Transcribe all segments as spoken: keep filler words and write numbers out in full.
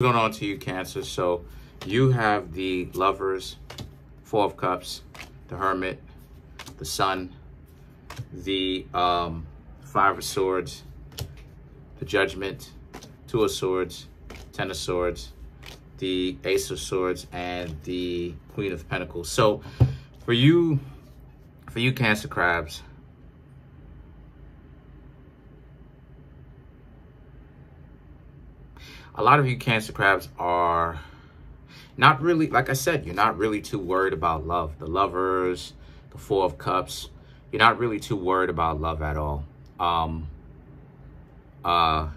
Going on to you, Cancer. So you have the Lovers, Four of Cups, the Hermit, the Sun, the um, Five of Swords, the Judgment, Two of Swords, Ten of Swords, the Ace of Swords, and the Queen of Pentacles. So for you, for you Cancer Crabs, a lot of you Cancer Crabs are not really, like I said, you're not really too worried about love. The Lovers, the Four of Cups, you're not really too worried about love at all. Um, uh,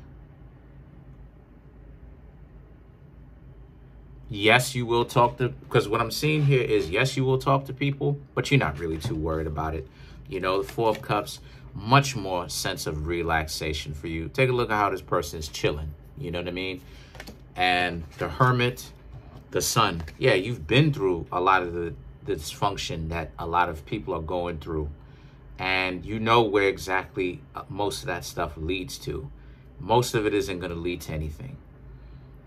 yes, you will talk to, because what I'm seeing here is, yes, you will talk to people, but you're not really too worried about it. You know, the Four of Cups, much more sense of relaxation for you. Take a look at how this person is chilling. You know what I mean? And the Hermit, the Sun. Yeah, you've been through a lot of the, the dysfunction that a lot of people are going through. And you know where exactly most of that stuff leads to. Most of it isn't going to lead to anything,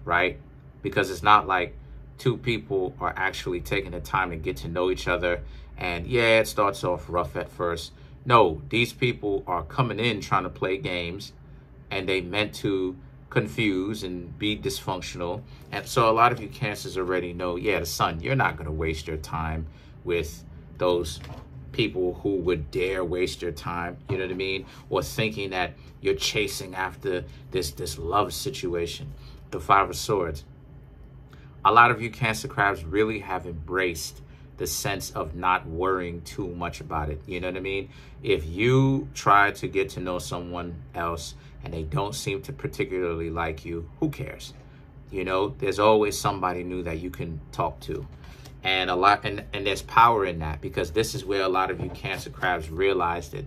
right? Because it's not like two people are actually taking the time to get to know each other. And yeah, it starts off rough at first. No, these people are coming in trying to play games, and they meant to confuse and be dysfunctional. And so a lot of you Cancers already know, yeah, the Sun, you're not going to waste your time with those people who would dare waste your time, you know what I mean? Or thinking that you're chasing after this, this love situation. The Five of Swords. A lot of you Cancer Crabs really have embraced the sense of not worrying too much about it. You know what I mean? If you try to get to know someone else and they don't seem to particularly like you, who cares? You know, there's always somebody new that you can talk to. And a lot, and, and there's power in that, because this is where a lot of you Cancer Crabs realize that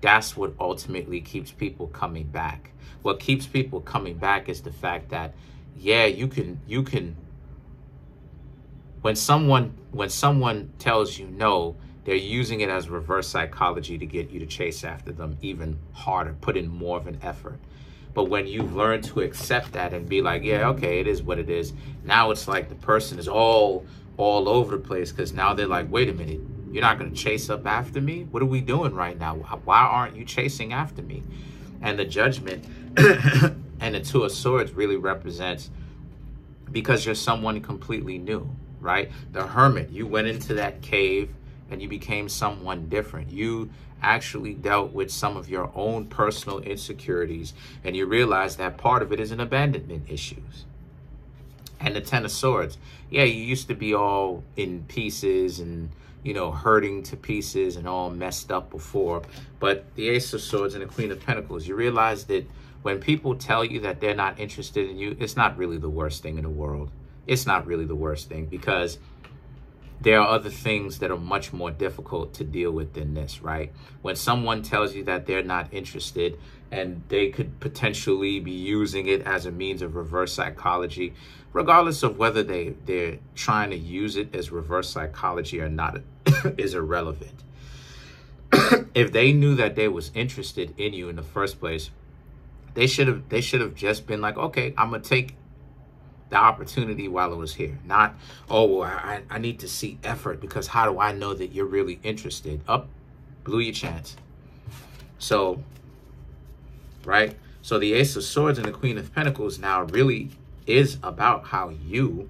that's what ultimately keeps people coming back. What keeps people coming back is the fact that, yeah, you can, you can, When someone when someone tells you no, they're using it as reverse psychology to get you to chase after them even harder, put in more of an effort. But when you've learned to accept that and be like, yeah, okay, it is what it is. Now it's like the person is all all over the place, because now they're like, wait a minute, you're not going to chase up after me? What are we doing right now? Why aren't you chasing after me? And the Judgment and the Two of Swords really represents, because you're someone completely new. Right? The Hermit, you went into that cave and you became someone different. You actually dealt with some of your own personal insecurities, and you realized that part of it is an abandonment issues. And the Ten of Swords, yeah, you used to be all in pieces and, you know, hurting to pieces and all messed up before. But the Ace of Swords and the Queen of Pentacles, you realize that when people tell you that they're not interested in you, it's not really the worst thing in the world. It's not really the worst thing, because there are other things that are much more difficult to deal with than this, right? When someone tells you that they're not interested and they could potentially be using it as a means of reverse psychology, regardless of whether they, they're trying to use it as reverse psychology or not, is irrelevant. If they knew that they was interested in you in the first place, they should have they should have just been like, okay, I'm going to take the opportunity while it was here. Not, oh, well, I, I need to see effort, because how do I know that you're really interested? Up, blew your chance. So, right? So the Ace of Swords and the Queen of Pentacles now really is about how you,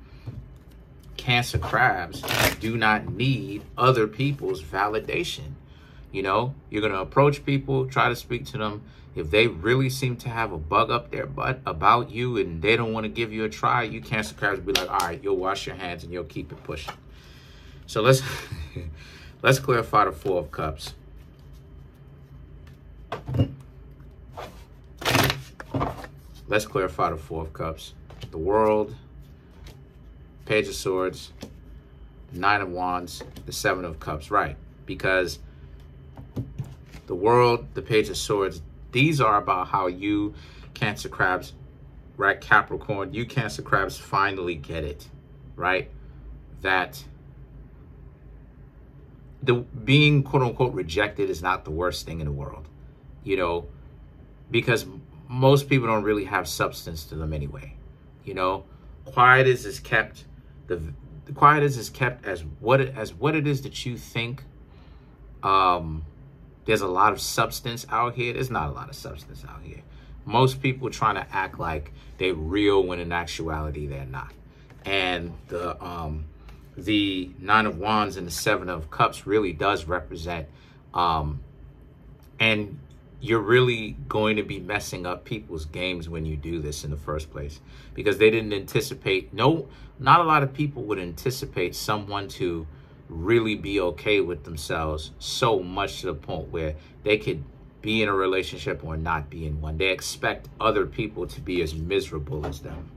Cancer Crabs, do not need other people's validation. You know, you're going to approach people, try to speak to them. If they really seem to have a bug up their butt about you and they don't want to give you a try, you Cancer Crabs be like, all right, you'll wash your hands and you'll keep it pushing. So let's let's clarify the Four of Cups. Let's clarify the Four of Cups. The World, Page of Swords, Nine of Wands, the Seven of Cups, right? Because the World, the Page of Swords, these are about how you, Cancer Crabs, right, Capricorn, you Cancer Crabs finally get it, right? That the being, quote unquote, rejected is not the worst thing in the world, you know, because most people don't really have substance to them anyway, you know? Quiet is, is kept the, the quiet is, is kept as what it, as what it is that you think. Um, there's a lot of substance out here. There's not a lot of substance out here. Most people trying to act like they're real when in actuality they're not. And the um, the Nine of Wands and the Seven of Cups really does represent. Um, and you're really going to be messing up people's games when you do this in the first place, because they didn't anticipate. No, not a lot of people would anticipate someone to really be okay with themselves so much to the point where they could be in a relationship or not be in one. They expect other people to be as miserable as them.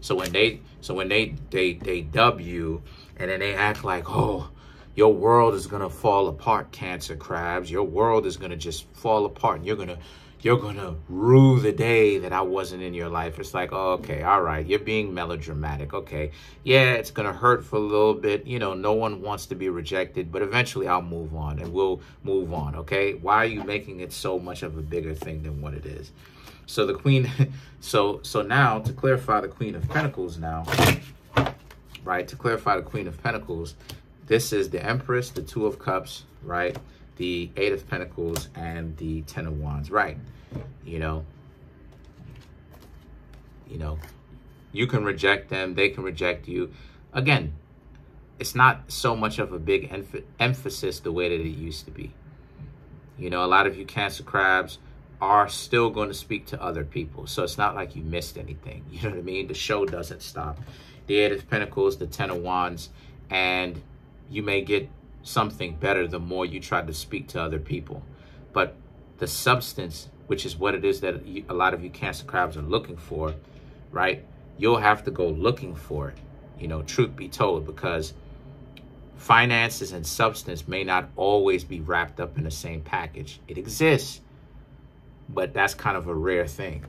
So when they, so when they, they, they dub you, and then they act like, oh, your world is gonna fall apart, Cancer crabs. Your world is gonna just fall apart, and you're gonna, you're gonna rue the day that I wasn't in your life. It's like, oh, okay, all right, you're being melodramatic. Okay, yeah, it's gonna hurt for a little bit. You know, no one wants to be rejected, but eventually I'll move on, and we'll move on, okay? Why are you making it so much of a bigger thing than what it is? So the Queen, so so now to clarify the Queen of Pentacles now, right? To clarify the Queen of Pentacles, this is the Empress, the Two of Cups, right? The Eight of Pentacles and the Ten of Wands, right? You know, you know, you can reject them, they can reject you. Again, it's not so much of a big emph emphasis the way that it used to be. You know, a lot of you Cancer crabs are still going to speak to other people. So it's not like you missed anything. You know what I mean? The show doesn't stop. The Eight of Pentacles, the Ten of Wands, and you may get something better the more you try to speak to other people. But the substance, which is what it is that you, a lot of you Cancer crabs are looking for, right? You'll have to go looking for it, you know, truth be told, because finances and substance may not always be wrapped up in the same package. It exists, but that's kind of a rare thing.